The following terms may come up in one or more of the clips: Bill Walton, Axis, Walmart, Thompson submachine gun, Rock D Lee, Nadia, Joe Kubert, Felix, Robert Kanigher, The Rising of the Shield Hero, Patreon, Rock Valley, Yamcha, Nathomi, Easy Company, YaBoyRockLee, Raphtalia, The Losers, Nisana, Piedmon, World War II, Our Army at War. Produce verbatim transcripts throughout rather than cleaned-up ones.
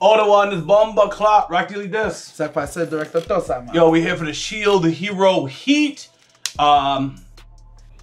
Ottawa on this bomba clock. Rock D Lee this. Yo, we here for the Shield Hero Heat. Um,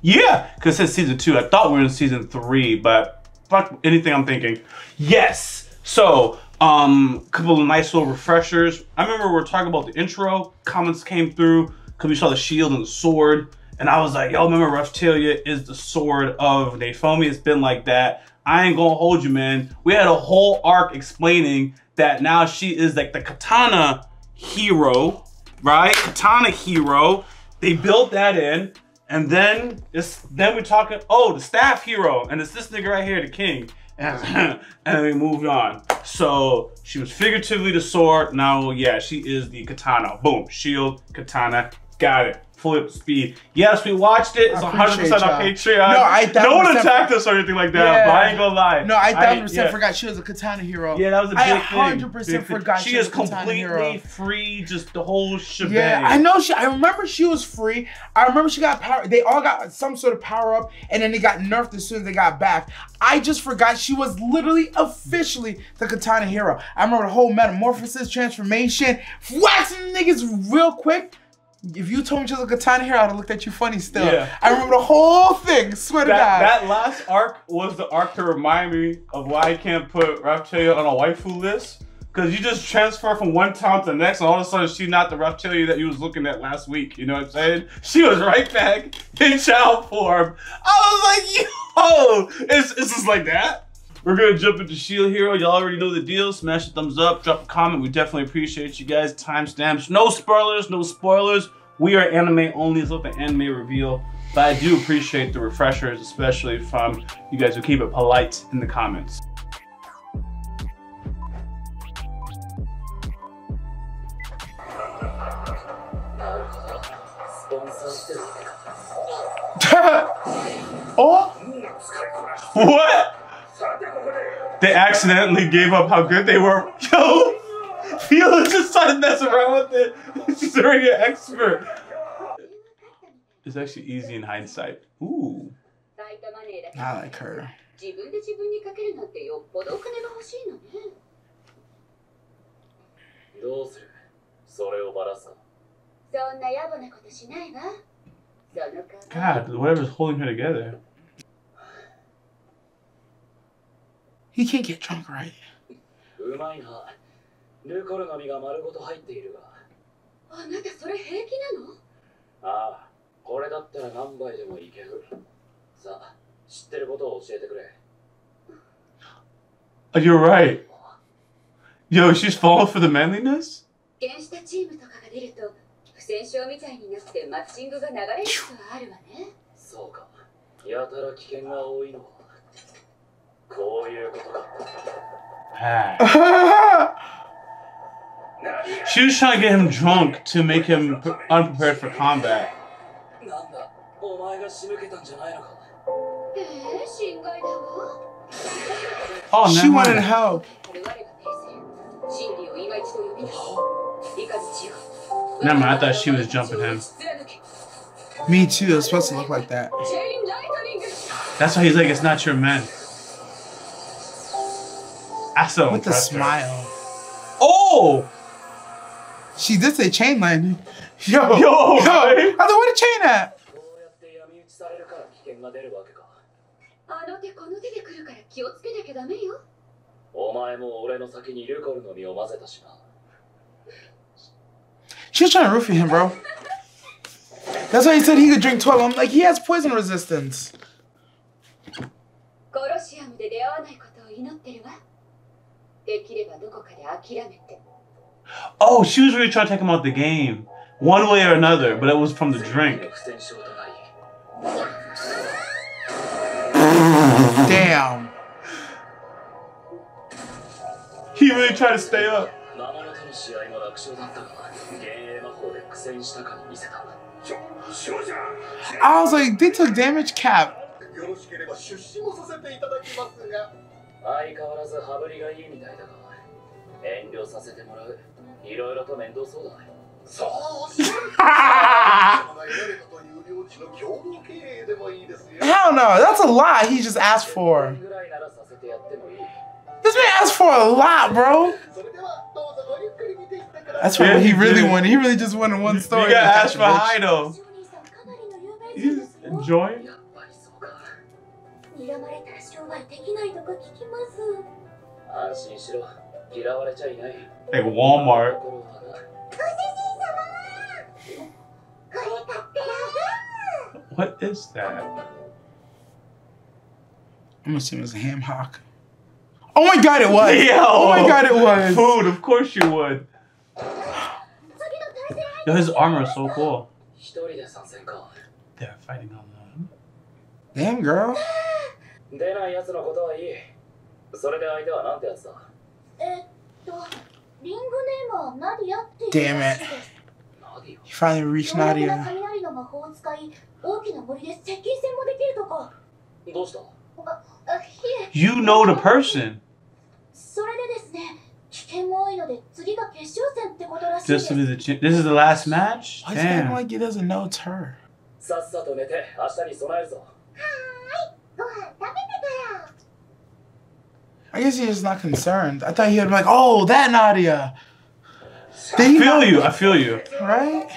yeah, because it's season two. I thought we were in season three, but fuck anything I'm thinking. Yes. So, um, couple of nice little refreshers. I remember we were talking about the intro. Comments came through because we saw the shield and the sword. And I was like, yo, remember Raphtalia is the sword of Nathomi. It's been like that. I ain't gonna hold you, man. We had a whole arc explaining that now she is like the katana hero, right? Katana hero. They built that in. And then it's, then we're talking, oh, the staff hero. And it's this nigga right here, the king. And, and then we moved on. So she was figuratively the sword. Now, yeah, she is the katana. Boom, shield, katana, got it. Fully up to speed. Yes, we watched it. It's one hundred percent on Patreon. No, I no one attacked us or anything like that, yeah. But I ain't gonna lie. No, I one thousand percent yeah. forgot she was a katana hero. Yeah, that was a big thing. I one hundred percent forgot she, she was a katana hero. She is completely free, just the whole shebang. Yeah, I know. She. I remember she was free. I remember she got power. They all got some sort of power up, and then they got nerfed as soon as they got back. I just forgot she was literally officially the katana hero. I remember the whole metamorphosis, transformation, waxing niggas real quick. If you told me she was a katana hero, I would have looked at you funny still. Yeah. I remember the whole thing, swear to God. That last arc was the arc to remind me of why I can't put Raphtalia on a waifu list. Because you just transfer from one town to the next, and all of a sudden she's not the Raphtalia that you was looking at last week. You know what I'm saying? She was right back in child form. I was like, yo, it's, it's just like that. We're gonna jump into Shield Hero. Y'all already know the deal. Smash a thumbs up, drop a comment. We definitely appreciate you guys. Timestamps, no spoilers, no spoilers. We are anime only. It's not the anime reveal. But I do appreciate the refreshers, especially from you guys who keep it polite in the comments. Oh! What? They accidentally gave up how good they were. Yo, Felix just started messing around with it. She's already an expert. It's actually easy in hindsight. Ooh. I like her. God, whatever's holding her together. He can't get drunk, right? Oh, you're right. Yo, she's falling for the manliness? She was trying to get him drunk to make him unprepared for combat. Oh, she wanted help. Never mind, I thought she was jumping him. Me too, it was supposed to look like that. That's why he's like, it's not your men. I so with a smile. Oh! She did say chain lightning. Yo! Yo! Yo. I thought, where the chain at? She was trying to roofie him, bro. That's why he said he could drink twelve. I'm like, he has poison resistance. Oh, she was really trying to take him out the game, one way or another, but it was from the drink. Damn. He really tried to stay up. I was like, they took damage cap. Hell no, that's a lie he just asked for. This man asked for a lot, bro. That's what yeah, he really did. wanted. He really just wanted one story. You gotta ask for high though. He's enjoying. Like Walmart. What is that? I'm gonna assume it's a ham hock. Oh my god, it was! Yo, oh my god, it was! Food, of course you would. Yo, his armor is so cool. They're fighting on them. Damn, girl. Damn it. You finally reached Nadia. You know the person. Just to visit you. This is the last match? Why does it look like he doesn't know it's her? I guess he's just not concerned. I thought he would be like, oh, that Nadia. They I feel you. I feel you. Right?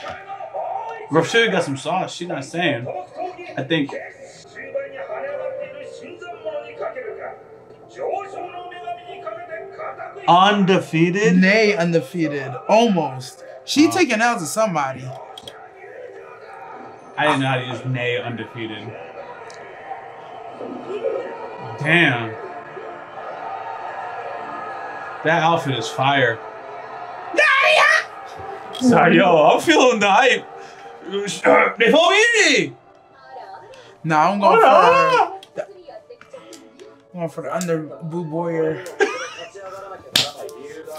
Raphtalia got some sauce. She's not saying. I think. Undefeated? Nay, undefeated. Almost. She oh. taking out to somebody. I didn't know how to use nay undefeated. Damn. That outfit is fire. Nadia! Sorry, yo, I'm feeling the hype. Nathomi! Nah, I'm going oh, for... The, I'm going for the under-boob warrior.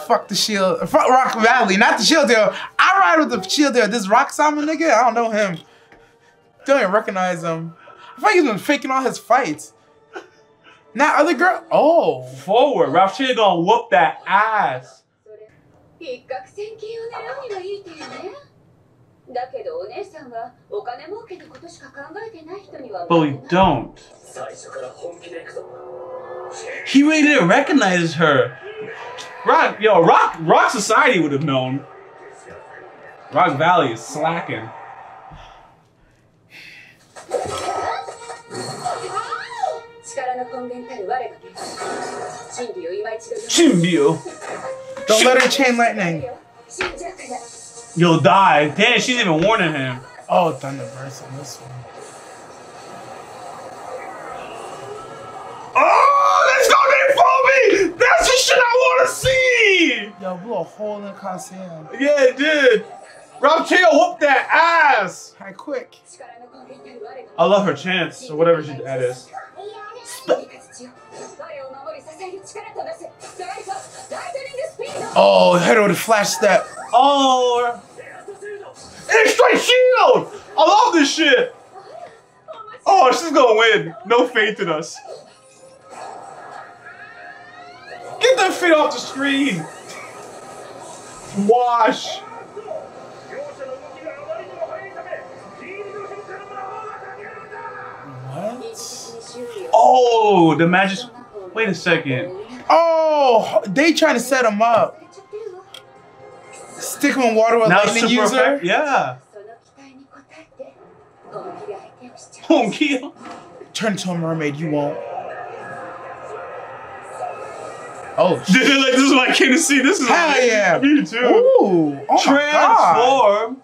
Fuck the shield. Fuck Rock Valley, not the shield hero. I ride with the shield hero. This Rock Simon nigga, I don't know him. Don't even recognize him. I feel like he's been faking all his fights. Now other girl. Oh. Forward. Raphtalia gonna whoop that ass. But we don't. He really didn't recognize her. Rock, yo, Rock, Rock Society would have known. Rock Valley is slacking. Shinbyo. Don't let her chain lightning. You'll die. Damn, she's even warning him. Oh, Thunderburst on this one. Oh, that's gonna be for me! That's the shit I wanna see! Yo, blew a hole in the Coliseum. Yeah, it did. Raphtalia whooped that ass! Hi, quick. I love her chance, or whatever she that is. Oh, Hero to flash step. Oh! Extra shield! I love this shit! Oh, she's gonna win. No faith in us. Get that feet off the screen! Wash! What? Oh, the magic. Wait a second. Oh, they trying to set him up. Stick him in water with now lightning user? Effect. Yeah. Home kill. Turn into a mermaid, you won't. Oh, shit. Like, this is what I came to see. This is hell like, yeah. You too. Ooh, oh transform.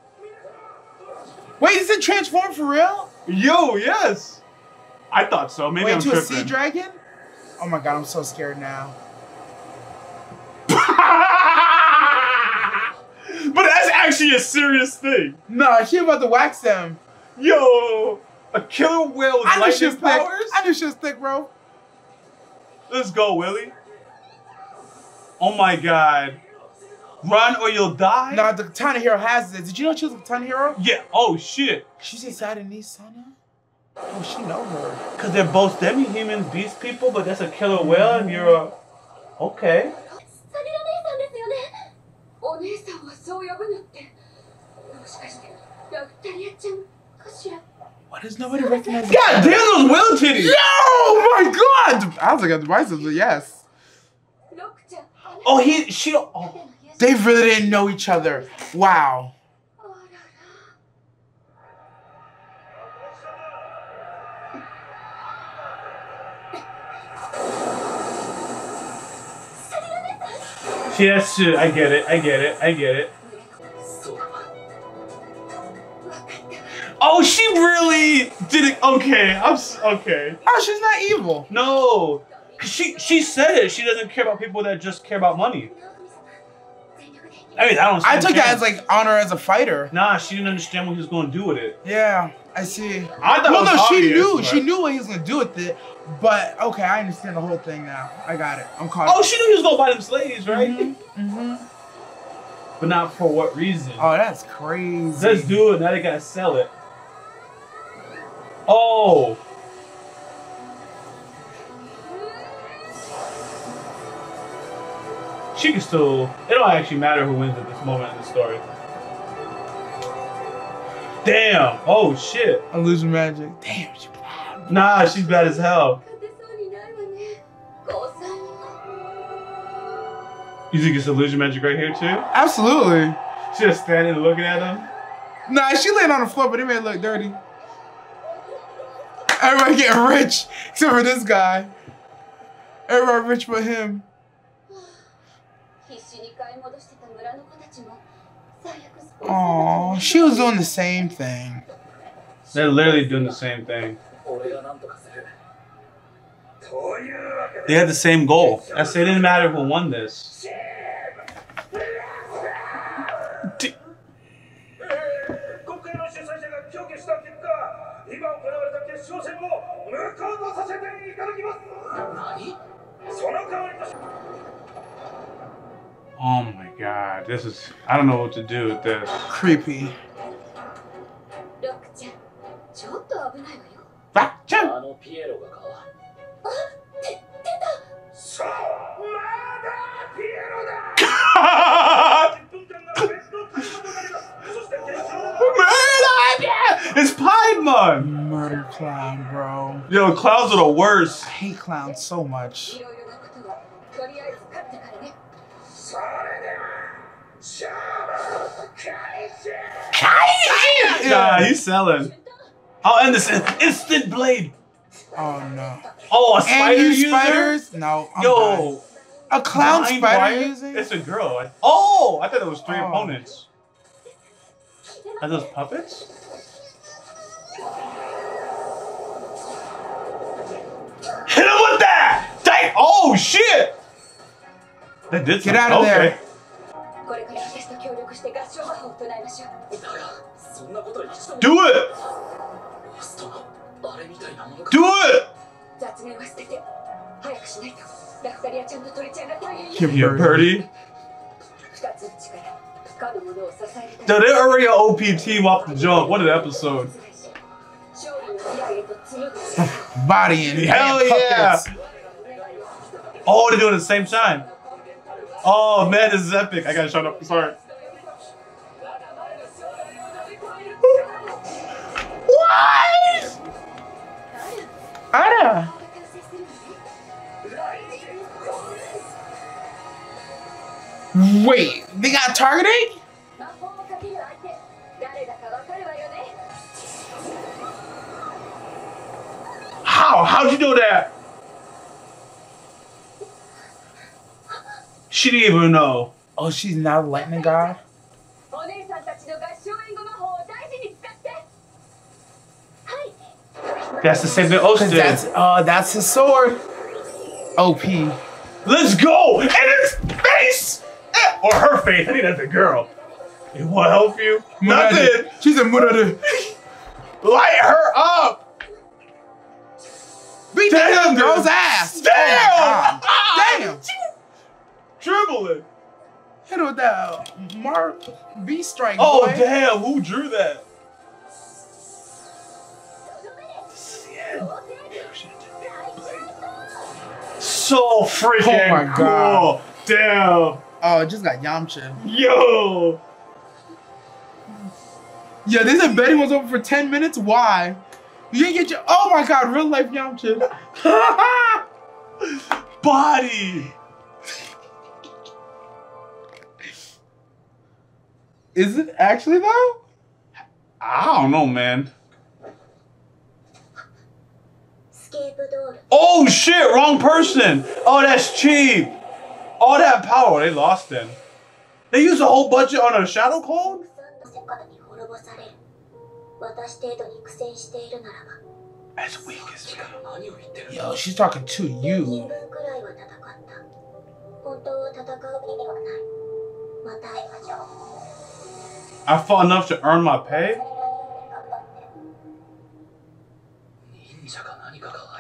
Wait, is it transform for real? Yo, yes. I thought so. Maybe Wait, I'm tripping. Wait, to a sea dragon? Oh my god, I'm so scared now. But that's actually a serious thing. Nah, she about to wax them. Yo, a killer whale with lightning powers? I knew she was thick, bro. Let's go, Willie. Oh my god. Run or you'll die? Nah, the Katana Hero has it. Did you know she was a Katana Hero? Yeah, oh shit. She's inside of Nisana? Oh, she know her. Cause they're both demi-humans, beast people, but that's a killer whale and you're a... Okay. Why does nobody recognize God damn those whale titties! Yo, oh my god! I was like, a divisive, but yes. Oh, he, she, oh, they really didn't know each other. Wow. See, that's true. I get it. I get it. I get it. Oh, she really did it. Okay, I'm okay. Oh, she's not evil. No, cause she she said it. She doesn't care about people that just care about money. I mean, I don't. I took care. that as like honor as a fighter. Nah, she didn't understand what he was gonna do with it. Yeah, I see. I thought. Well, it was no, obvious, she knew. But... she knew what he was gonna do with it. But okay, I understand the whole thing now. I got it. I'm caught. Oh, she knew he was gonna buy them slaves, right? Mm-hmm. Mm-hmm. But not for what reason? Oh, that's crazy. Let's do it. Now they gotta sell it. Oh. She can still. It don't actually matter who wins at this moment in the story. Damn. Oh shit. I'm losing magic. Damn. She bad. Nah, she's bad as hell. You think it's illusion magic right here too? Absolutely. She just standing looking at him. Nah, she laying on the floor, but it made it look dirty. Everybody getting rich except for this guy. Everybody rich but him. Oh, she was doing the same thing. They're literally doing the same thing. They had the same goal. That's, it didn't matter who won this. D Oh my god, this is... I don't know what to do with this. Creepy. It's Piedmon! Murder clown, bro. Yo, clowns are the worst. I hate clowns so much. Nah, he's selling. I'll end this instant blade. Oh no. Oh, a spider and you spiders? User? No. I'm Yo. Not. A clown Nine spider wire? Using? It's a girl. Oh! I thought it was three oh. opponents. Are those puppets? Hit him with that! Dang! Oh shit! That did something. Get out of okay. there. Do it! Do it! You're birdie. Dude, they're already an O P team off the jump. What an episode. Body and hell yeah! Oh, they're doing it at the same time. Oh man, this is epic. I gotta shut up. Sorry. What? Anna. Wait, they got targeting? How? How'd you do that? She didn't even know. Oh, she's not lightning god? That's the same thing Oster did. That's, uh, that's his sword. O P. Let's go! And his face! Or her face. I think that's a girl. It won't help you. Nothing. She's a murderer. Light her up! Beat that girl's ass! Damn! Oh ah, damn! Dribbling. Hit her with that Mark B strike. Oh, boy. Damn. Who drew that? So freaking oh my cool. God. Damn. Oh, it just got Yamcha. Yo. Yeah, this embedding was over for ten minutes. Why? You didn't get your. Oh my God, real life Yamcha. Body. Is it actually though? I don't know, man. Oh shit, wrong person. Oh, that's cheap. All that power, they lost then. They used a whole budget on a shadow clone? As weak as hell. Yo, she's talking to you. I fought enough to earn my pay?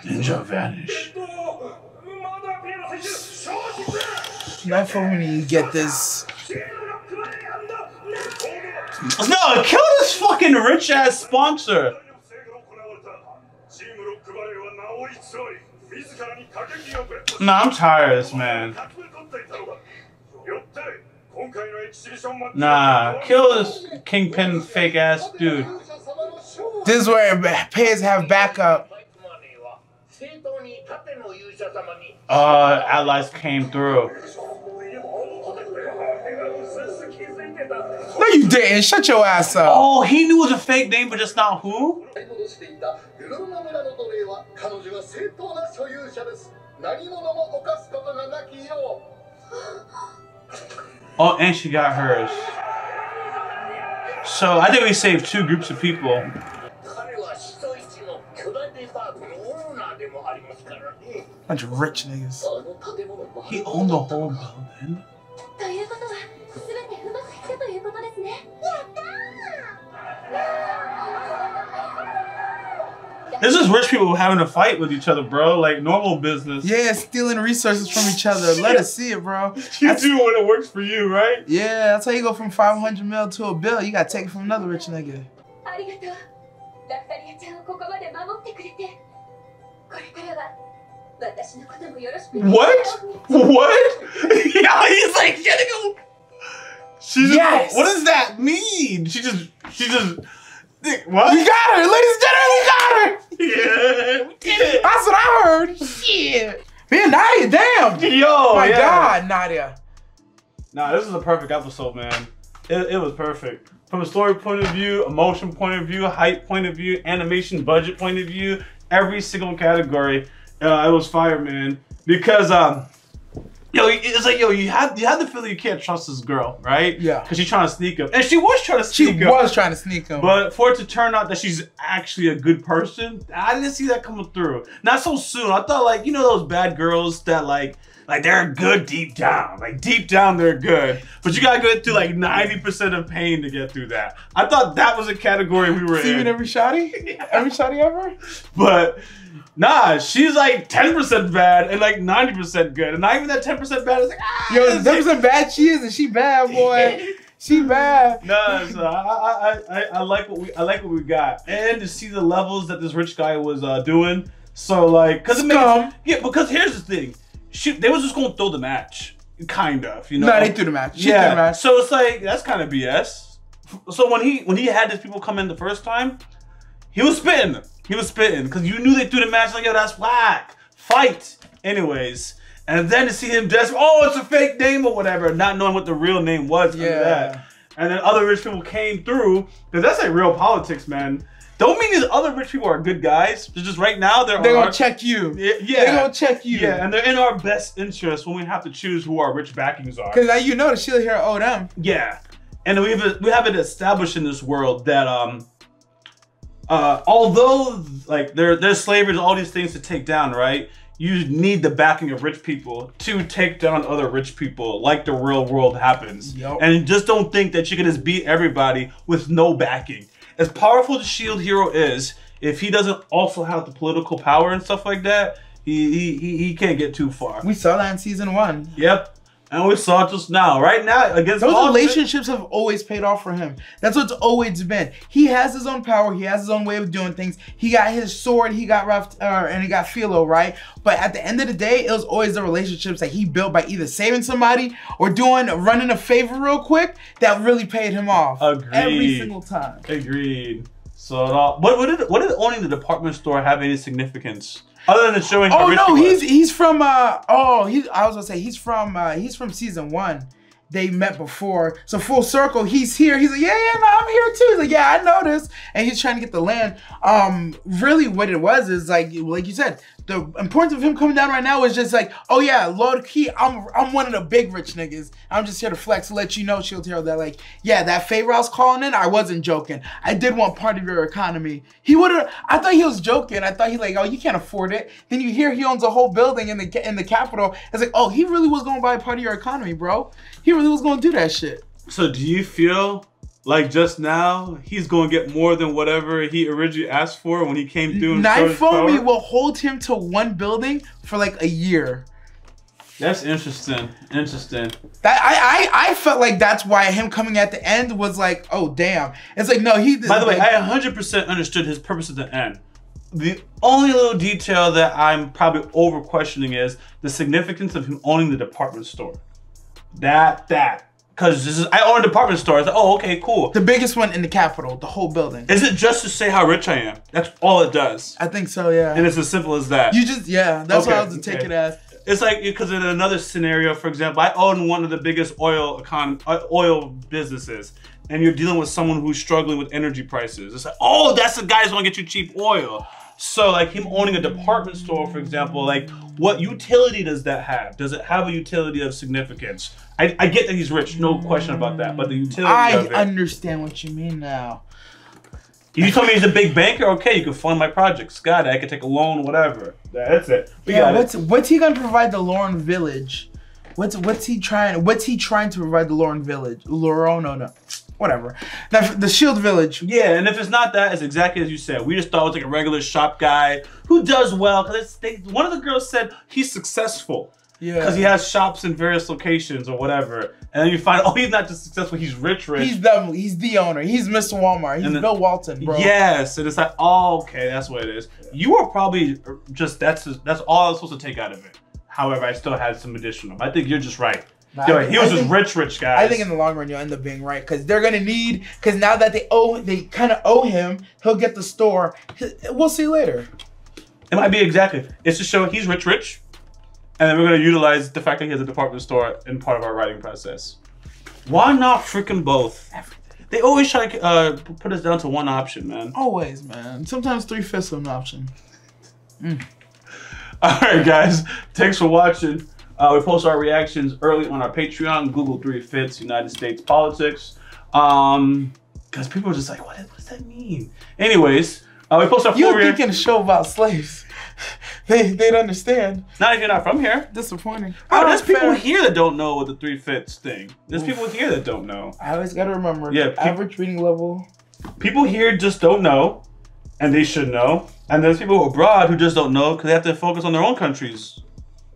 Ninja vanish. Not for when you get this. No, kill this fucking rich ass sponsor. Nah, I'm tired of this, man. Nah, kill this kingpin fake ass dude. This is where payers have backup. Uh, allies came through. No, you didn't. Shut your ass up. Oh, he knew it was a fake name, but just not who? Oh, and she got hers. So, I think we saved two groups of people. Bunch of rich niggas. He owned the whole building. This is rich people having a fight with each other, bro. Like normal business. Yeah, stealing resources from each other. Let us see it, bro. You that's, do when it works for you, right? Yeah, that's how you go from five hundred mil to a bill. You gotta take it from another rich nigga. What? What? Yeah, he's like getting him. She just, yes. What does that mean? She just, she just. What? We got her, ladies and gentlemen. We got her. Yeah, we did it. That's what I heard. Shit. Man, Nadia, damn. Yo, my yeah. God, Nadia. Nah, this is a perfect episode, man. It, it was perfect. From a story point of view, emotion point of view, hype point of view, animation budget point of view, every single category. Uh, it was fire, man. Because um, yo, it's like yo, you have you have the feeling you can't trust this girl, right? Yeah. Because she's trying to sneak up, and she was trying to sneak up. She was trying to sneak up. But for it to turn out that she's actually a good person, I didn't see that coming through. Not so soon. I thought like you know those bad girls that like like they're good deep down, like deep down they're good, but you gotta go through like ninety percent of pain to get through that. I thought that was a category we were in. See you in every shotty, yeah. Every shotty ever, but. Nah, she's like ten percent bad and like ninety percent good. And not even that ten percent bad is like, ah! Yo, there's a bad she is and she bad, boy. She bad. Nah, so I, I, I, I, like what we, I like what we got. And to see the levels that this rich guy was uh, doing. So like, because it makes, yeah, because here's the thing. She, they was just going to throw the match, kind of, you know? Nah, they threw the match. She yeah. threw the match. So it's like, that's kind of B S. So when he, when he had these people come in the first time, he was spitting them. He was spitting, because you knew they threw the match like, yo, that's whack. Fight. Anyways. And then to see him desperate, oh, it's a fake name or whatever, not knowing what the real name was. Yeah. That. And then other rich people came through, because that's like real politics, man. Don't mean these other rich people are good guys. It's just right now, they're- They're going to check you. Yeah. They're going to check you. Yeah, and they're in our best interest when we have to choose who our rich backings are. Because now you know the Shield Hero owe them. Yeah. And we have, we have it established in this world that, um, Uh, although like there, there's slavery, all these things to take down, right? You need the backing of rich people to take down other rich people, like the real world happens. Yep. And just don't think that you can just beat everybody with no backing. As powerful the Shield Hero is, if he doesn't also have the political power and stuff like that, he he he can't get too far. We saw that in season one. Yep. And we saw it just now. Right now, against those relationships have always paid off for him. That's what's always been. He has his own power. He has his own way of doing things. He got his sword. He got Raph, uh, and he got Philo, right? But at the end of the day, it was always the relationships that he built by either saving somebody or doing running a favor real quick that really paid him off. Agreed. Every single time. Agreed. So, uh, what, what did what did owning the department store have any significance? Other than showing how oh rich no, he was. he's he's from uh oh he I was gonna say he's from uh, he's from season one. they met before. So full circle, he's here. He's like, yeah, yeah, no, I'm here too. He's like, yeah, I noticed. And he's trying to get the land. Um, really what it was is like, like you said, the importance of him coming down right now is just like, oh yeah, low key, I'm I'm one of the big rich niggas. I'm just here to flex, let you know, Shield Hero, that like, yeah, that favor I was calling in, I wasn't joking. I did want part of your economy. He would've, I thought he was joking. I thought he like, oh, you can't afford it. Then you hear he owns a whole building in the in the capital. It's like, oh, he really was gonna buy part of your economy, bro. He really was gonna do that shit. So do you feel like just now, he's gonna get more than whatever he originally asked for when he came through? Nathomi will hold him to one building for like a year. That's interesting. Interesting. That I I, I felt like that's why him coming at the end was like, oh damn. It's like no, he. By the way, like, I one hundred percent understood his purpose at the end. The only little detail that I'm probably over questioning is the significance of him owning the department store. That that. Cause this is, I own a department store. It's like, oh, okay, cool. The biggest one in the capital, the whole building. Is it just to say how rich I am? That's all it does. I think so, yeah. And it's as simple as that. You just, yeah, that's okay, what I was to okay. take it as. It's like, because in another scenario, for example, I own one of the biggest oil econ oil businesses, and you're dealing with someone who's struggling with energy prices. It's like, oh, that's the guy who's gonna get you cheap oil. So like him owning a department store, for example, like what utility does that have? Does it have a utility of significance? I, I get that he's rich, no question about that, but the utility I of it. I understand what you mean now. You told me he's a big banker, okay, you can fund my projects. Got it, I can take a loan, whatever. That's it. We yeah, what's, it. what's he gonna provide the Lauren Village? What's what's he trying what's he trying to provide the Lauren Village? Lauren, no, no. Whatever. Now, the Shield Village. Yeah, and if it's not that, it's exactly as you said. We just thought it was like a regular shop guy who does well, because one of the girls said he's successful. Yeah. Because he has shops in various locations or whatever. And then you find, oh, he's not just successful, he's rich, rich. He's definitely, he's the owner. He's Mister Walmart. He's then, Bill Walton, bro. Yes, and it's like, oh, okay, that's what it is. Yeah. You were probably just, that's that's all I was supposed to take out of it. However, I still had some additional. I think you're just right. Nah, Yo, I mean, he was I just think, rich, rich guy. I think in the long run, you'll end up being right because they're gonna need. Because now that they owe, they kind of owe him. He'll get the store. We'll see later. It might be exactly. It's just showing he's rich, rich, and then we're gonna utilize the fact that he has a department store in part of our writing process. Why not freaking both? Everything. They always try to uh, put us down to one option, man. Always, man. Sometimes three fifths of an option. Mm. All right, guys. Thanks for watching. Uh, we post our reactions early on our Patreon. Google three fits United States politics, because um, people are just like, what, what does that mean? Anyways, uh, we post our. You're thinking a show about slaves? they they'd understand. Not if you're not from here. Disappointing. Oh, there's people fair. here that don't know what the three fits thing. There's Oof. people here that don't know. I always gotta remember. Yeah, average reading level. People here just don't know, and they should know. And there's people abroad who just don't know because they have to focus on their own countries.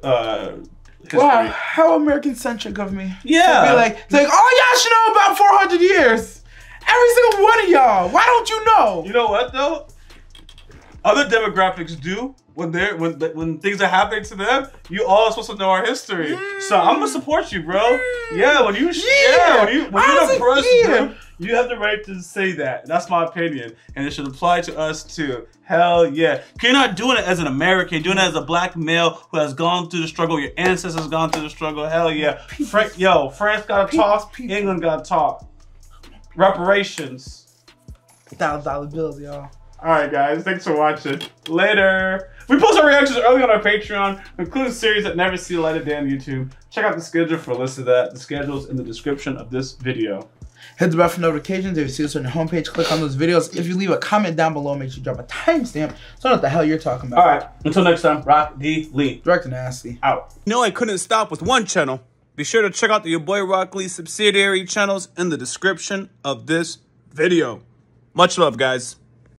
Uh, History. Wow, how American-centric of me. Yeah. To be like, to like, oh, y'all should know about four hundred years. Every single one of y'all. Why don't you know? You know what, though? Other demographics do. When they're when when things are happening to them, you all are supposed to know our history. Mm. So I'm gonna support you, bro. Mm. Yeah, when you yeah, yeah when you when you're oppressed, bro, you have the right to say that. That's my opinion, and it should apply to us too. Hell yeah! You're not doing it as an American. You're doing it as a black male who has gone through the struggle. Your ancestors gone through the struggle. Hell yeah! Fra yo, France gotta talk. England gotta talk. Reparations. Thousand dollar bills, y'all. All right, guys. Thanks for watching. Later. We post our reactions early on our Patreon, including series that never see the light of day on YouTube. Check out the schedule for a list of that. The schedule's in the description of this video. Hit the bell for notifications. If you see us on the homepage, click on those videos. If you leave a comment down below, make sure you drop a timestamp so I know what the hell you're talking about. All right. Until next time, Rock D Lee. Direct and Nasty. Out. No, I couldn't stop with one channel. Be sure to check out the Your Boy Rock Lee subsidiary channels in the description of this video. Much love, guys.